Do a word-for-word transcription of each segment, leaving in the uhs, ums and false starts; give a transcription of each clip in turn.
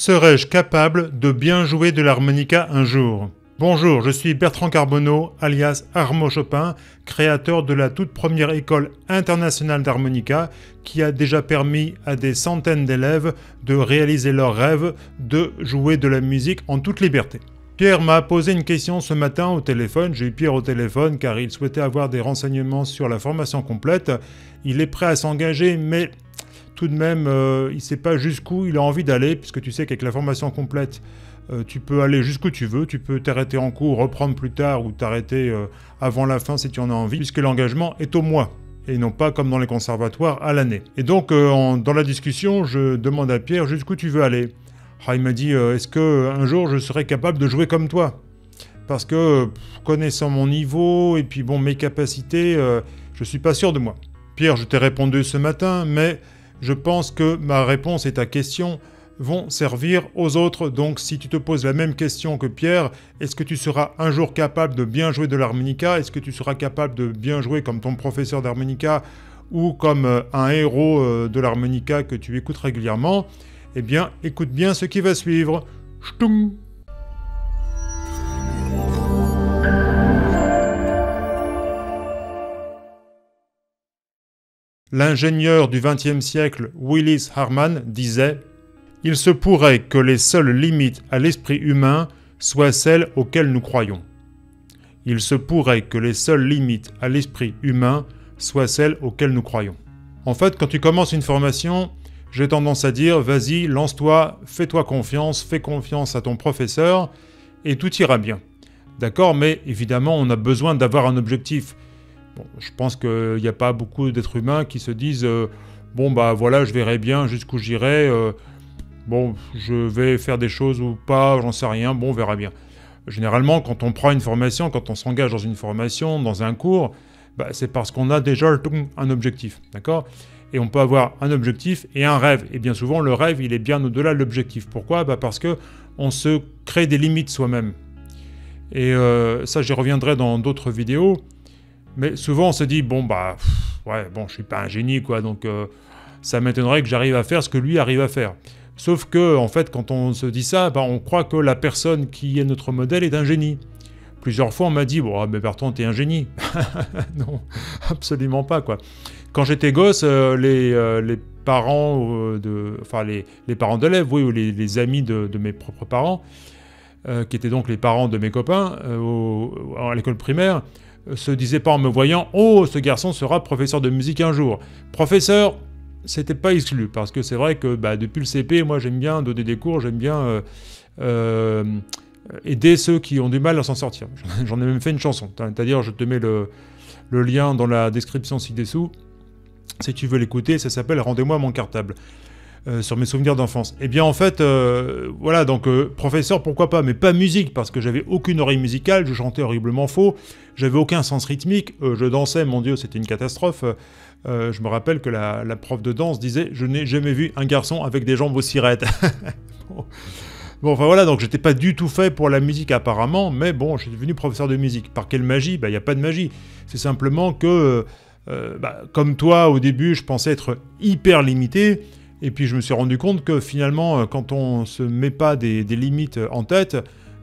Serais-je capable de bien jouer de l'harmonica un jour ? Bonjour, je suis Bertrand Carbonneau, alias Armo Chopin, créateur de la toute première école internationale d'harmonica qui a déjà permis à des centaines d'élèves de réaliser leurs rêves de jouer de la musique en toute liberté. Pierre m'a posé une question ce matin au téléphone, j'ai eu Pierre au téléphone car il souhaitait avoir des renseignements sur la formation complète. Il est prêt à s'engager mais tout de même euh, il ne sait pas jusqu'où il a envie d'aller puisque tu sais qu'avec la formation complète euh, tu peux aller jusqu'où tu veux, tu peux t'arrêter en cours, reprendre plus tard ou t'arrêter euh, avant la fin si tu en as envie puisque l'engagement est au mois et non pas comme dans les conservatoires à l'année. Et donc euh, en, dans la discussion je demande à Pierre jusqu'où tu veux aller. Ah, il m'a dit euh, « Est-ce qu'un jour je serai capable de jouer comme toi ?» Parce que, pff, connaissant mon niveau et puis bon mes capacités, euh, je suis pas sûr de moi. Pierre, je t'ai répondu ce matin, mais je pense que ma réponse et ta question vont servir aux autres. Donc si tu te poses la même question que Pierre, est-ce que tu seras un jour capable de bien jouer de l'harmonica? Est-ce que tu seras capable de bien jouer comme ton professeur d'harmonica ou comme euh, un héros euh, de l'harmonica que tu écoutes régulièrement? Eh bien, écoute bien ce qui va suivre. Ch'toum ! L'ingénieur du vingtième siècle, Willis Harman, disait « Il se pourrait que les seules limites à l'esprit humain soient celles auxquelles nous croyons. Il se pourrait que les seules limites à l'esprit humain soient celles auxquelles nous croyons. » En fait, quand tu commences une formation, j'ai tendance à dire, vas-y, lance-toi, fais-toi confiance, fais confiance à ton professeur et tout ira bien. D'accord, mais évidemment, on a besoin d'avoir un objectif. Bon, je pense qu'il n'y a pas beaucoup d'êtres humains qui se disent, euh, bon bah voilà, je verrai bien jusqu'où j'irai, euh, bon, je vais faire des choses ou pas, j'en sais rien, bon, on verra bien. Généralement, quand on prend une formation, quand on s'engage dans une formation, dans un cours, bah, c'est parce qu'on a déjà un objectif, d'accord ? Et on peut avoir un objectif et un rêve. Et bien souvent, le rêve, il est bien au-delà de l'objectif. Pourquoi? Bah parce qu'on se crée des limites soi-même. Et euh, ça, j'y reviendrai dans d'autres vidéos. Mais souvent, on se dit, bon, bah, pff, ouais, bon, je suis pas un génie, quoi. Donc, euh, ça m'étonnerait que j'arrive à faire ce que lui arrive à faire. Sauf que, en fait, quand on se dit ça, bah, on croit que la personne qui est notre modèle est un génie. Plusieurs fois, on m'a dit, bon, mais Bertrand, t'es un génie. Non, absolument pas, quoi. Quand j'étais gosse, euh, les, euh, les parents euh, de, enfin les, les parents d'élèves, oui, ou les, les amis de, de mes propres parents, euh, qui étaient donc les parents de mes copains euh, au, à l'école primaire, euh, se disaient pas en me voyant, oh, ce garçon sera professeur de musique un jour. Professeur, c'était pas exclu, parce que c'est vrai que bah, depuis le C P, moi j'aime bien donner des cours, j'aime bien euh, euh, aider ceux qui ont du mal à s'en sortir. J'en ai même fait une chanson, c'est-à-dire je te mets le, le lien dans la description ci-dessous. Si tu veux l'écouter, ça s'appelle « Rendez-moi mon cartable euh, » sur mes souvenirs d'enfance. Eh bien en fait, euh, voilà, donc euh, professeur, pourquoi pas, mais pas musique, parce que j'avais aucune oreille musicale, je chantais horriblement faux, j'avais aucun sens rythmique, euh, je dansais, mon Dieu, c'était une catastrophe. Euh, je me rappelle que la, la prof de danse disait « Je n'ai jamais vu un garçon avec des jambes aussi raides. » Bon. Bon, enfin voilà, donc j'étais pas du tout fait pour la musique apparemment, mais bon, je suis devenu professeur de musique. Par quelle magie? Bah, il n'y a pas de magie. C'est simplement que... Euh, Euh, bah, comme toi, au début, je pensais être hyper limité, et puis je me suis rendu compte que finalement, quand on ne se met pas des, des limites en tête,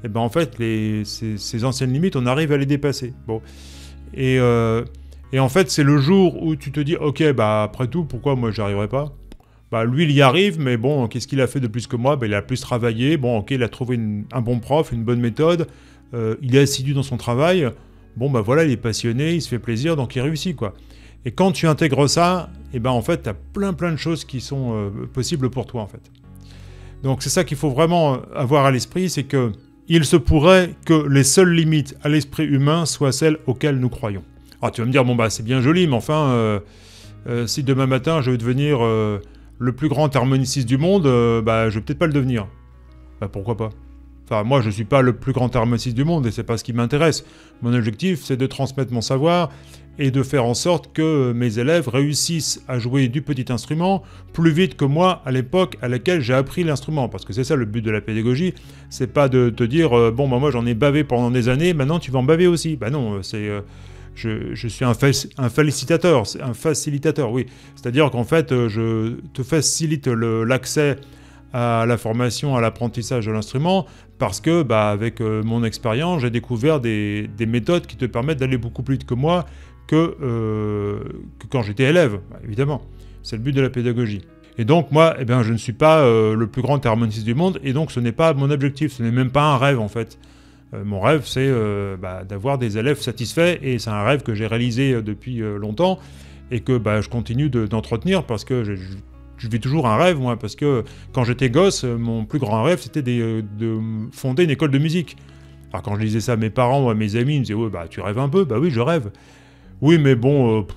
et ben en fait, les, ces, ces anciennes limites, on arrive à les dépasser. Bon. Et, euh, et en fait, c'est le jour où tu te dis, ok, bah après tout, pourquoi moi, j'y arriverai pas? Bah lui, il y arrive, mais bon, qu'est-ce qu'il a fait de plus que moi? Bah, il a plus travaillé, bon, ok, il a trouvé une, un bon prof, une bonne méthode, euh, il est assidu dans son travail. Bon bah voilà, il est passionné, il se fait plaisir, donc il réussit quoi. Et quand tu intègres ça, et ben en fait, tu as plein plein de choses qui sont euh, possibles pour toi en fait. Donc c'est ça qu'il faut vraiment avoir à l'esprit, c'est que il se pourrait que les seules limites à l'esprit humain soient celles auxquelles nous croyons. Alors tu vas me dire, bon bah c'est bien joli, mais enfin, euh, euh, si demain matin je veux devenir euh, le plus grand harmoniciste du monde, euh, bah je vais peut-être pas le devenir. Bah pourquoi pas ? Enfin, moi, je ne suis pas le plus grand harmoniciste du monde et c'est pas ce qui m'intéresse. Mon objectif, c'est de transmettre mon savoir et de faire en sorte que mes élèves réussissent à jouer du petit instrument plus vite que moi à l'époque à laquelle j'ai appris l'instrument. Parce que c'est ça le but de la pédagogie, c'est pas de te dire euh, « bon, bah, moi, j'en ai bavé pendant des années, maintenant tu vas en baver aussi ». Bah non, c'est... Euh, Je, je suis un, faci un facilitateur, un facilitateur, oui. C'est-à-dire qu'en fait, je te facilite l'accès à la formation, à l'apprentissage de l'instrument, parce que bah, avec euh, mon expérience, j'ai découvert des, des méthodes qui te permettent d'aller beaucoup plus vite que moi que, euh, que quand j'étais élève, bah, évidemment. C'est le but de la pédagogie. Et donc moi, eh bien, je ne suis pas euh, le plus grand harmoniciste du monde, et donc ce n'est pas mon objectif, ce n'est même pas un rêve en fait. Euh, mon rêve, c'est euh, bah, d'avoir des élèves satisfaits, et c'est un rêve que j'ai réalisé depuis euh, longtemps, et que bah, je continue d'entretenir, de, parce que je, je, je vis toujours un rêve, moi, parce que quand j'étais gosse, mon plus grand rêve, c'était de, de fonder une école de musique. Alors quand je disais ça à mes parents ou à mes amis, ils me disaient ouais, « bah tu rêves un peu ?»« Bah oui, je rêve. » »« Oui, mais bon, euh, pff,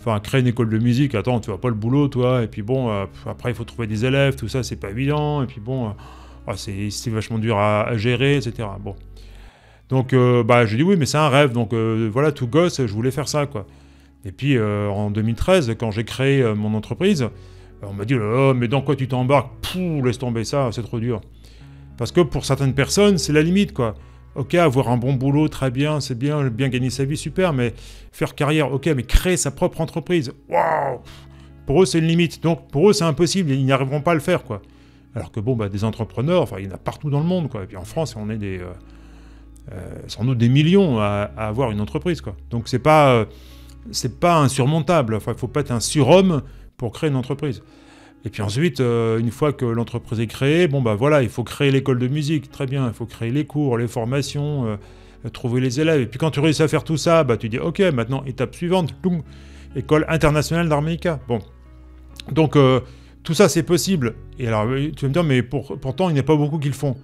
enfin, créer une école de musique, attends, tu vois pas le boulot, toi, et puis bon, euh, pff, après, il faut trouver des élèves, tout ça, c'est pas évident, et puis bon, euh, oh, c'est vachement dur à, à gérer, et cetera. » Bon. Donc, euh, bah, je dis oui, mais c'est un rêve, donc euh, voilà, tout gosse, je voulais faire ça, quoi. Et puis, euh, en deux mille treize, quand j'ai créé euh, mon entreprise, on m'a dit oh, « mais dans quoi tu t'embarques? Pouh, laisse tomber ça, c'est trop dur. » Parce que pour certaines personnes, c'est la limite, quoi. Ok, avoir un bon boulot, très bien, c'est bien, bien gagner sa vie, super, mais faire carrière, ok, mais créer sa propre entreprise, waouh! Pour eux, c'est une limite, donc pour eux, c'est impossible, ils n'y arriveront pas à le faire, quoi. Alors que bon, bah, des entrepreneurs, enfin, il y en a partout dans le monde, quoi. Et puis en France, on est des, euh, euh, sans doute des millions à, à avoir une entreprise, quoi. Donc c'est pas, euh, c'est pas insurmontable, enfin, il faut pas être un surhomme pour créer une entreprise. Et puis ensuite, euh, une fois que l'entreprise est créée, bon bah voilà, il faut créer l'école de musique, très bien, il faut créer les cours, les formations, euh, trouver les élèves. Et puis quand tu réussis à faire tout ça, bah tu dis ok, maintenant étape suivante, ploum, école internationale d'harmonica. Bon, donc euh, tout ça c'est possible. Et alors tu vas me dire, mais pour, pourtant il n'y a pas beaucoup qui le font.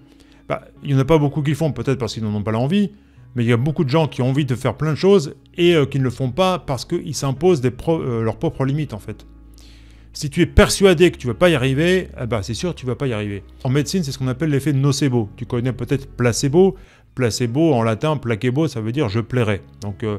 Bah, il n'y en a pas beaucoup qui le font, peut-être parce qu'ils n'en ont pas l'envie, mais il y a beaucoup de gens qui ont envie de faire plein de choses et euh, qui ne le font pas parce qu'ils s'imposent des pro euh, leurs propres limites en fait. Si tu es persuadé que tu ne vas pas y arriver, eh ben c'est sûr que tu ne vas pas y arriver. En médecine, c'est ce qu'on appelle l'effet nocebo. Tu connais peut-être placebo. Placebo, en latin, placebo, ça veut dire « je plairai ». Donc, euh,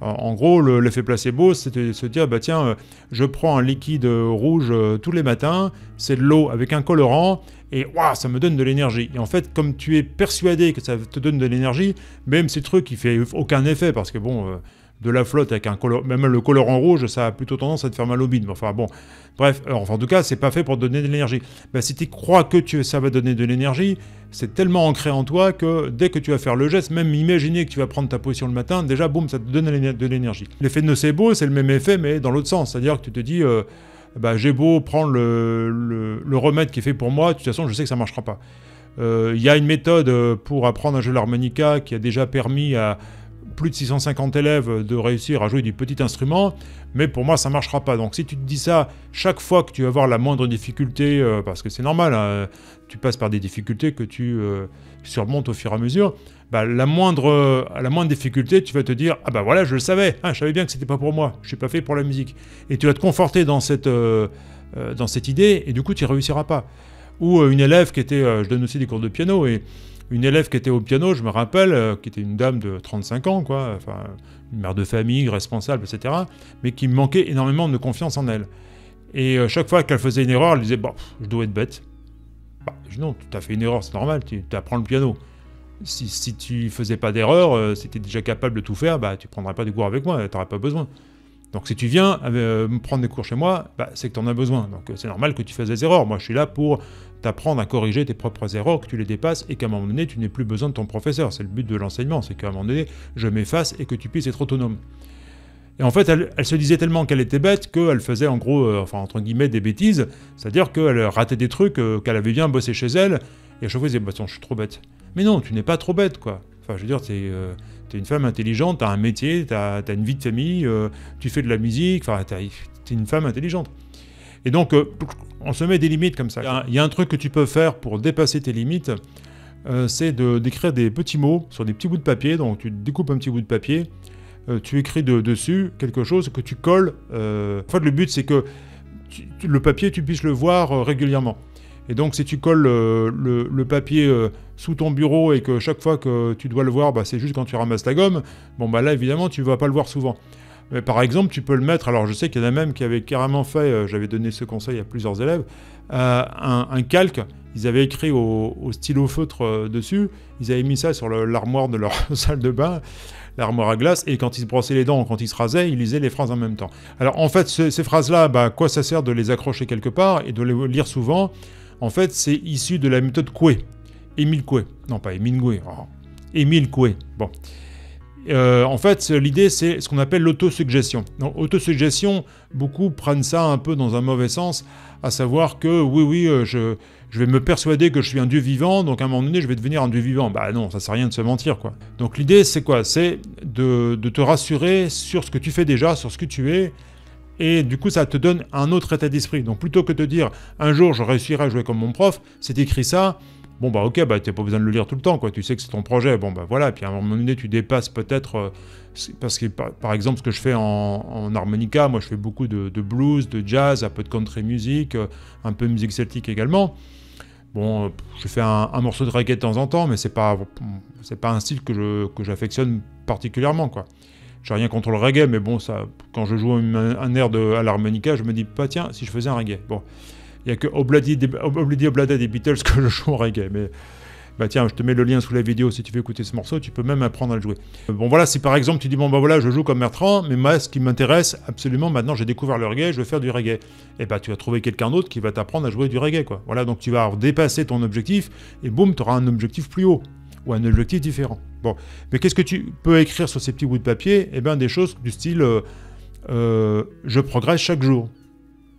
en gros, l'effet le, placebo, c'est de se dire bah, « tiens, euh, je prends un liquide rouge euh, tous les matins, c'est de l'eau avec un colorant, et waouh, ça me donne de l'énergie ». Et en fait, comme tu es persuadé que ça te donne de l'énergie, même ces trucs, il ne fait aucun effet, parce que bon... Euh, de la flotte avec un colorant, même le colorant rouge, ça a plutôt tendance à te faire mal au bide. Enfin bon, bref, enfin, en tout cas, c'est pas fait pour te donner de l'énergie. Ben, si tu crois que tu, ça va donner de l'énergie, c'est tellement ancré en toi que dès que tu vas faire le geste, même imaginer que tu vas prendre ta position le matin, déjà, boum, ça te donne de l'énergie. L'effet nocebo, c'est le même effet, mais dans l'autre sens. C'est-à-dire que tu te dis, euh, ben, j'ai beau prendre le, le, le remède qui est fait pour moi, de toute façon, je sais que ça ne marchera pas. Il euh, y a une méthode pour apprendre à jouer l'harmonica qui a déjà permis à plus de six cent cinquante élèves de réussir à jouer du petit instrument, mais pour moi ça ne marchera pas. Donc si tu te dis ça chaque fois que tu vas avoir la moindre difficulté, euh, parce que c'est normal, hein, tu passes par des difficultés que tu euh, surmontes au fur et à mesure, bah, la moindre, euh, à la moindre difficulté tu vas te dire « ah bah voilà je le savais, hein, je savais bien que c'était pas pour moi, je suis pas fait pour la musique ». Et tu vas te conforter dans cette, euh, euh, dans cette idée et du coup tu ne réussiras pas. Ou euh, une élève qui était, euh, je donne aussi des cours de piano et une élève qui était au piano, je me rappelle, euh, qui était une dame de trente-cinq ans, quoi, enfin, une mère de famille, responsable, et cetera, mais qui manquait énormément de confiance en elle. Et euh, chaque fois qu'elle faisait une erreur, elle disait bah, « je dois être bête bah, ». Non, tu as fait une erreur, c'est normal, tu apprends le piano. Si, si tu faisais pas d'erreur, euh, si tu es déjà capable de tout faire, bah, tu ne prendrais pas des cours avec moi, tu n'aurais pas besoin. Donc si tu viens euh, prendre des cours chez moi, bah, c'est que tu en as besoin. Donc euh, c'est normal que tu fasses des erreurs. Moi, je suis là pour t'apprendre à corriger tes propres erreurs, que tu les dépasses et qu'à un moment donné, tu n'aies plus besoin de ton professeur. C'est le but de l'enseignement, c'est qu'à un moment donné, je m'efface et que tu puisses être autonome. Et en fait, elle, elle se disait tellement qu'elle était bête qu'elle faisait en gros, euh, enfin entre guillemets, des bêtises, c'est-à-dire qu'elle ratait des trucs euh, qu'elle avait bien bossé chez elle et à chaque fois, elle disait bah, « je suis trop bête ». Mais non, tu n'es pas trop bête, quoi. Enfin, je veux dire, tu es, euh, tu es une femme intelligente, tu as un métier, tu as, tu as une vie de famille, euh, tu fais de la musique, enfin, tu es une femme intelligente. Et donc, euh, on se met des limites comme ça. Il y a un truc que tu peux faire pour dépasser tes limites, euh, c'est de d'écrire des petits mots sur des petits bouts de papier. Donc, tu découpes un petit bout de papier, euh, tu écris de, dessus quelque chose que tu colles. Euh... En fait, le but, c'est que tu, tu, le papier, tu puisses le voir euh, régulièrement. Et donc, si tu colles euh, le, le papier euh, sous ton bureau et que chaque fois que tu dois le voir, bah, c'est juste quand tu ramasses ta gomme, bon bah là, évidemment, tu ne vas pas le voir souvent. Mais par exemple, tu peux le mettre, alors je sais qu'il y en a même qui avaient carrément fait, euh, j'avais donné ce conseil à plusieurs élèves, euh, un, un calque, ils avaient écrit au, au stylo feutre euh, dessus, ils avaient mis ça sur l'armoire de leur salle de bain, l'armoire à glace, et quand ils se brossaient les dents ou quand ils se rasaient, ils lisaient les phrases en même temps. Alors en fait, ce, ces phrases-là, bah, quoi ça sert de les accrocher quelque part et de les lire souvent ? en fait, c'est issu de la méthode Coué. Émile Coué. Non, pas Émile Coué. Oh. Émile Coué. Bon. Euh, en fait, l'idée, c'est ce qu'on appelle l'autosuggestion. Donc, autosuggestion, beaucoup prennent ça un peu dans un mauvais sens, à savoir que, oui, oui, euh, je, je vais me persuader que je suis un dieu vivant, donc à un moment donné, je vais devenir un dieu vivant. Bah non, ça sert à rien de se mentir, quoi. Donc l'idée, c'est quoi? C'est de, de te rassurer sur ce que tu fais déjà, sur ce que tu es, et du coup, ça te donne un autre état d'esprit. Donc plutôt que de dire, un jour, je réussirai à jouer comme mon prof, c'est écrit ça... Bon bah ok, bah t'as pas besoin de le lire tout le temps, quoi. Tu sais que c'est ton projet, bon bah voilà, et puis à un moment donné tu dépasses peut-être, euh, parce que par, par exemple ce que je fais en, en harmonica, moi je fais beaucoup de, de blues, de jazz, un peu de country music, euh, un peu de musique celtique également. Bon, euh, je fais un, un morceau de reggae de temps en temps, mais c'est pas, c'est pas un style que je, que j'affectionne particulièrement, quoi. J'ai rien contre le reggae, mais bon, ça, quand je joue un, un air de, à l'harmonica, je me dis pas tiens, si je faisais un reggae, bon. Il n'y a que Oblady Ob-La-Di Ob-La-Da des Beatles que je joue en reggae, mais bah tiens, je te mets le lien sous la vidéo si tu veux écouter ce morceau, tu peux même apprendre à le jouer. Bon voilà, si par exemple tu dis bon bah voilà, je joue comme Bertrand, mais moi ce qui m'intéresse absolument maintenant, j'ai découvert le reggae, je veux faire du reggae. Et bah tu vas trouver quelqu'un d'autre qui va t'apprendre à jouer du reggae, quoi. Voilà, donc tu vas dépasser ton objectif et boum, tu auras un objectif plus haut ou un objectif différent. Bon, mais qu'est-ce que tu peux écrire sur ces petits bouts de papier? Eh bien des choses du style euh, euh, je progresse chaque jour.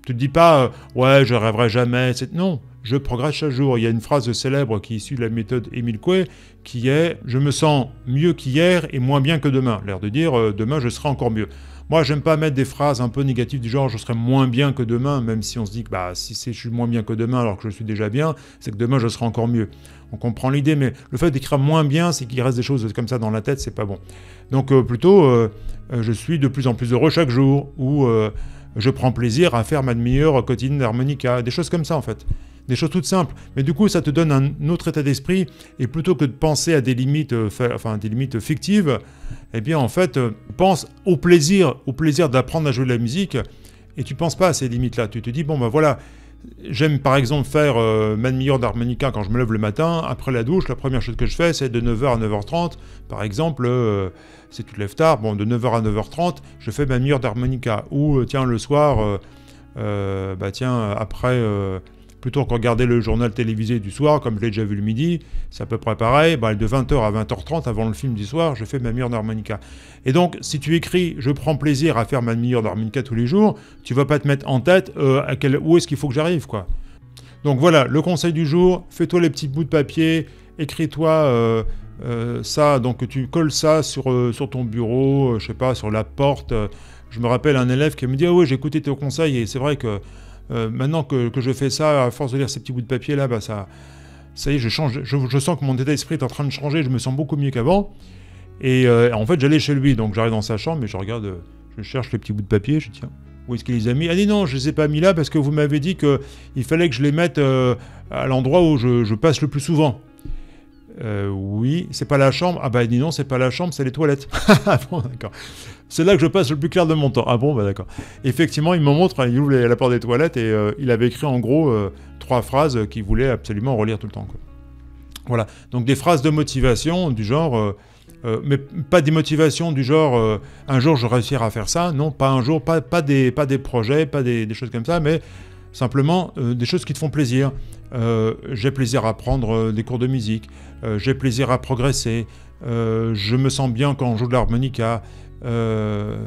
Tu ne te dis pas euh, « ouais, je rêverai jamais », non, je progresse chaque jour. Il y a une phrase célèbre qui est issue de la méthode Émile Coué qui est « je me sens mieux qu'hier et moins bien que demain », l'air de dire euh, « demain, je serai encore mieux ». Moi, j'aime pas mettre des phrases un peu négatives du genre « je serai moins bien que demain », même si on se dit que bah, si je suis moins bien que demain alors que je suis déjà bien, c'est que demain, je serai encore mieux. On comprend l'idée, mais le fait d'écrire « moins bien », c'est qu'il reste des choses comme ça dans la tête, c'est pas bon. Donc euh, plutôt euh, « je suis de plus en plus heureux chaque jour » ou euh, je prends plaisir à faire ma demi-heure quotidienne d'harmonica, des choses comme ça en fait. Des choses toutes simples. Mais du coup, ça te donne un autre état d'esprit, et plutôt que de penser à des limites, euh, enfin, des limites fictives, eh bien en fait, euh, pense au plaisir, au plaisir d'apprendre à jouer de la musique, et tu ne penses pas à ces limites-là. Tu te dis, bon ben voilà, j'aime par exemple faire euh, ma demi-heure d'harmonica quand je me lève le matin, après la douche, la première chose que je fais, c'est de neuf heures à neuf heures trente, par exemple, euh, si tu te lèves tard, bon, de neuf heures à neuf heures trente, je fais ma demi-heure d'harmonica. Ou, euh, tiens, le soir, euh, euh, bah tiens, après, euh, plutôt que regarder le journal télévisé du soir, comme je l'ai déjà vu le midi, c'est à peu près pareil, bah, de vingt heures à vingt heures trente, avant le film du soir, je fais ma demi-heure d'harmonica. Et donc, si tu écris « je prends plaisir à faire ma demi-heure d'harmonica tous les jours », tu vas pas te mettre en tête euh, à quel, où est-ce qu'il faut que j'arrive, quoi. Donc voilà, le conseil du jour, fais-toi les petits bouts de papier, écris-toi... Euh, Euh, ça, donc tu colles ça sur, euh, sur ton bureau, euh, je sais pas, sur la porte. Euh, je me rappelle un élève qui me dit « Ah oui, j'ai écouté tes conseils et c'est vrai que euh, maintenant que, que je fais ça, à force de lire ces petits bouts de papier là, bah ça, ça y est, je change, je, je sens que mon état d'esprit est en train de changer, je me sens beaucoup mieux qu'avant. » Et euh, en fait, j'allais chez lui, donc j'arrive dans sa chambre et je regarde, euh, je cherche les petits bouts de papier, je dis « Tiens, où est-ce qu'il les a mis ?» Ah dit « Non, je les ai pas mis là parce que vous m'avez dit qu'il fallait que je les mette euh, à l'endroit où je, je passe le plus souvent. » Euh, oui, c'est pas la chambre. Ah bah dis non, c'est pas la chambre, c'est les toilettes. Ah bon, d'accord. C'est là que je passe le plus clair de mon temps. Ah bon, bah d'accord. Effectivement, il me montre, il ouvre la porte des toilettes et euh, il avait écrit en gros euh, trois phrases qu'il voulait absolument relire tout le temps, quoi. Voilà. Donc des phrases de motivation du genre, euh, euh, mais pas des motivations du genre euh, un jour je réussirai à faire ça. Non, pas un jour, pas, pas, des, pas des projets, pas des, des choses comme ça, mais simplement euh, des choses qui te font plaisir. Euh, j'ai plaisir à prendre euh, des cours de musique, euh, j'ai plaisir à progresser, euh, je me sens bien quand on joue de l'harmonica, euh,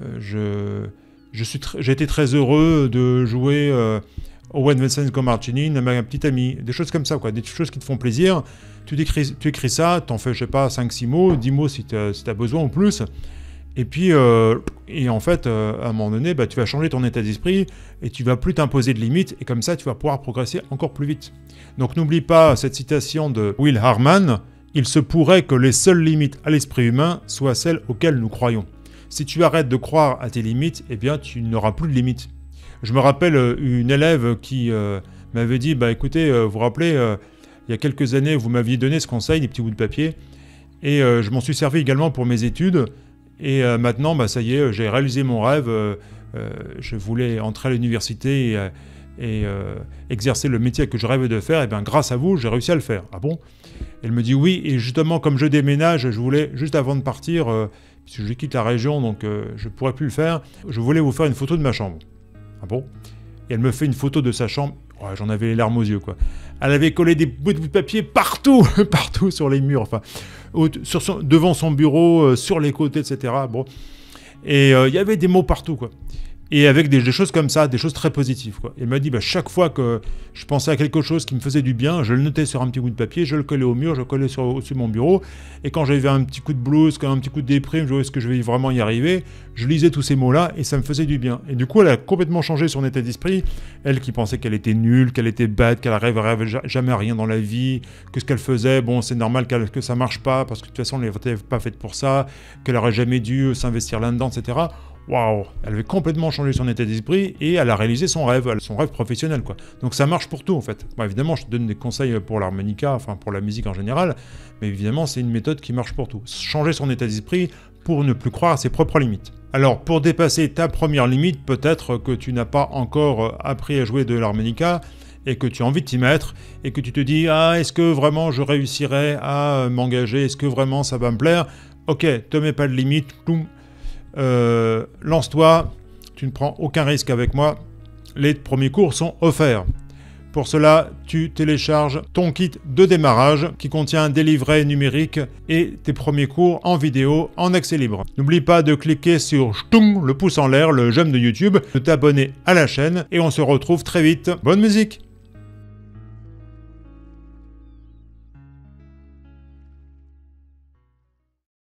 euh, je, je j'ai été très heureux de jouer euh, Owen Vincent Gomartini, ma petite amie, des choses comme ça, quoi, des choses qui te font plaisir. Tu, décris, tu écris ça, t'en fais, je sais pas, cinq six mots, dix mots si tu as, si t'as besoin ou plus. Et puis, euh, et en fait, euh, à un moment donné, bah, tu vas changer ton état d'esprit et tu vas plus t'imposer de limites. Et comme ça, tu vas pouvoir progresser encore plus vite. Donc, n'oublie pas cette citation de Willis Harman. « Il se pourrait que les seules limites à l'esprit humain soient celles auxquelles nous croyons. » Si tu arrêtes de croire à tes limites, eh bien, tu n'auras plus de limites. Je me rappelle une élève qui euh, m'avait dit bah, « Écoutez, euh, vous vous rappelez, euh, il y a quelques années, vous m'aviez donné ce conseil, des petits bouts de papier. Et euh, je m'en suis servi également pour mes études. » Et euh, maintenant, bah, ça y est, j'ai réalisé mon rêve, euh, euh, je voulais entrer à l'université et, et euh, exercer le métier que je rêvais de faire, et bien grâce à vous, j'ai réussi à le faire. Ah bon? Elle me dit oui, et justement, comme je déménage, je voulais, juste avant de partir, euh, parce que je quitte la région, donc euh, je ne pourrais plus le faire, je voulais vous faire une photo de ma chambre. Ah bon? Et elle me fait une photo de sa chambre ouais, j'en avais les larmes aux yeux, quoi. Elle avait collé des bouts de papier partout, partout sur les murs, enfin, sur son, devant son bureau, euh, sur les côtés, et cetera. Bon. Et il euh, y avait des mots partout, quoi. Et avec des, des choses comme ça, des choses très positives, quoi. Et elle m'a dit, bah, chaque fois que je pensais à quelque chose qui me faisait du bien, je le notais sur un petit bout de papier, je le collais au mur, je le collais sur, au-dessus de mon bureau. Et quand j'avais un petit coup de blues, quand un petit coup de déprime, je disais, est-ce que je vais vraiment y arriver? Je lisais tous ces mots-là et ça me faisait du bien. Et du coup, elle a complètement changé son état d'esprit. Elle qui pensait qu'elle était nulle, qu'elle était bête, qu'elle rêverait jamais à rien dans la vie, que ce qu'elle faisait, bon, c'est normal que ça marche pas parce que de toute façon, elle n'était pas faite pour ça, qu'elle aurait jamais dû s'investir là-dedans, et cetera. Waouh, elle avait complètement changé son état d'esprit et elle a réalisé son rêve, son rêve professionnel, quoi. Donc ça marche pour tout, en fait. Bon, évidemment, je te donne des conseils pour l'harmonica, enfin pour la musique en général, mais évidemment, c'est une méthode qui marche pour tout. Changer son état d'esprit pour ne plus croire à ses propres limites. Alors, pour dépasser ta première limite, peut-être que tu n'as pas encore appris à jouer de l'harmonica et que tu as envie de t'y mettre, et que tu te dis « Ah, est-ce que vraiment je réussirai à m'engager? Est-ce que vraiment ça va me plaire ?» Ok, te mets pas de limite, cloum. Euh, lance-toi, tu ne prends aucun risque avec moi, les premiers cours sont offerts. Pour cela, tu télécharges ton kit de démarrage qui contient des livrets numériques et tes premiers cours en vidéo en accès libre. N'oublie pas de cliquer sur le pouce en l'air, le j'aime de YouTube, de t'abonner à la chaîne et on se retrouve très vite. Bonne musique!